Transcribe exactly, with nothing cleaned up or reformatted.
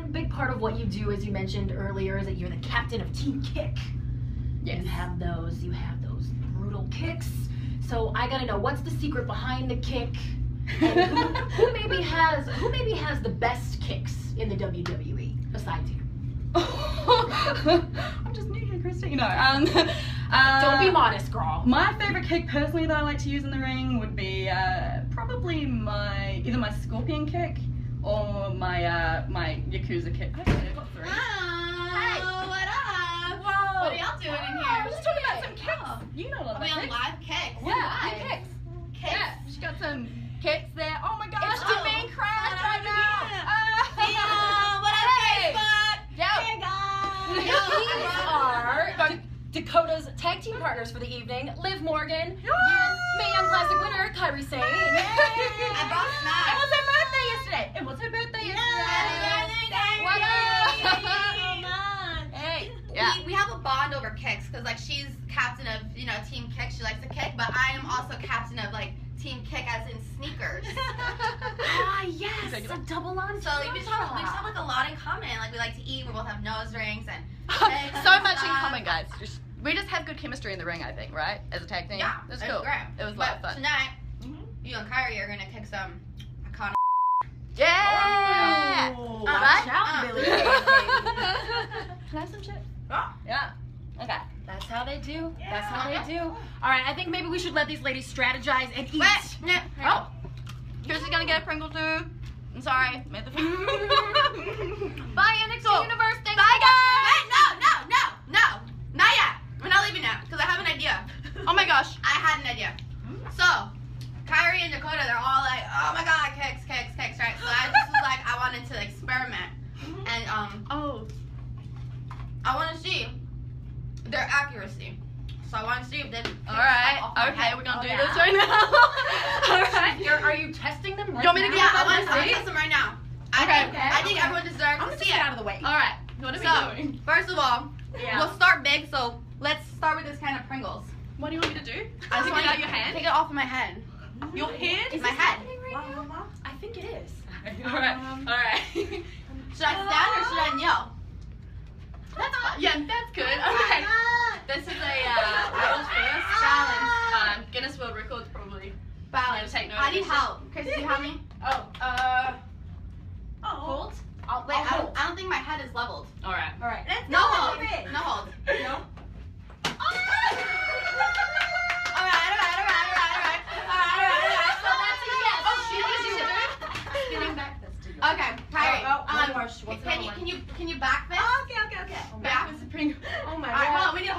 And a big part of what you do, as you mentioned earlier, is that you're the captain of Team Kick. Yes. You have those, you have those brutal kicks. So I gotta know, what's the secret behind the kick? And who, who maybe has who maybe has the best kicks in the W W E besides you? I'm just new here, Christy. No. Um, uh, Don't be modest, girl. My favorite kick personally that I like to use in the ring would be uh, probably my either my scorpion kick or my uh, my Yakuza kick. I don't know, got three. Hi. Hey. What are y'all doing oh, in here? We're just talking about some kicks. Oh. You know what I mean? Are we on live kicks? Yeah, live kicks. Kicks. Yeah, she's got some kicks there. Oh my gosh, it's Jemaine Crash right now. Uh, yeah, what up, hey. Facebook? Yep. Hey guys. These are Dakota's tag team partners for the evening. Liv Morgan, oh. and Mae Classic winner, Kairi Sane. Hey. I brought snacks. It was her birthday yesterday. It was her birthday yesterday. What up? Yeah. We, we have a bond over kicks because, like, she's captain of, you know, Team Kick. She likes to kick, but I am also captain of, like, Team Kick as in sneakers. Ah, yes, a double on. So we just, have, we just have, like, a lot in common. Like, we like to eat. We both have nose rings and so much stuff. in common, guys. Just, we just have good chemistry in the ring, I think, right? As a tag team. Yeah, it was cool. Great. It was a lot of fun. Tonight, mm-hmm. you and Kairi are gonna kick some iconic. Yeah. Oh, uh, watch right? out, Billy. Can I have some chips? Oh, yeah. Okay. That's how they do. Yeah. That's how they do. All right, I think maybe we should let these ladies strategize and eat. Wait. Oh. Christy's gonna get a Pringle too. I'm sorry. Made the Bye, N X T so, Universe. Thanks bye, for guys. Wait, no, no, no, no. Not yet. We're not leaving now because I have an idea. Oh my gosh. I had an idea. So, Kairi and Dakota, they're all like, oh my god, kicks, kicks, kicks, right? So I just was like, I wanted to experiment. And, um. Oh. I want to see their accuracy, so I want to see if they. All right. Okay, we're gonna oh, do yeah. this right now. All right. You're, are you testing them? Right you want me to get yeah, I want to test them right now. Okay. I think, okay. I think okay. everyone deserves I'm to see it. Out of the way. All right. What are so, we doing? First of all, yeah. we'll start big. So let's start with this kind of Pringles. What do you want me to do? I just want to take it out your hand. Take it off of my head. No. Your head? Is my head. Right now? Now? I think it is. All right. Um, all right. Should I stand or should I kneel? That's fun. Yeah, that's good. Okay. This is a uh, world first challenge. Um, Guinness World Records probably. Balance. Take no I need help. Christy, can you help me? Oh. Uh. Oh. Hold. I'll, wait. I'll I, don't, hold. I don't think my head is leveled. All right. All right. Let's no hold. No hold. No. Oh. All right. All right. All right. All right. All right. All right. All right. So that's a yes. Oh, she did. Getting back this. Okay. Kairi. Oh, oh, um, can you can you can you back this? Okay. Okay. Okay. Back. Oh my god. All right, well, we need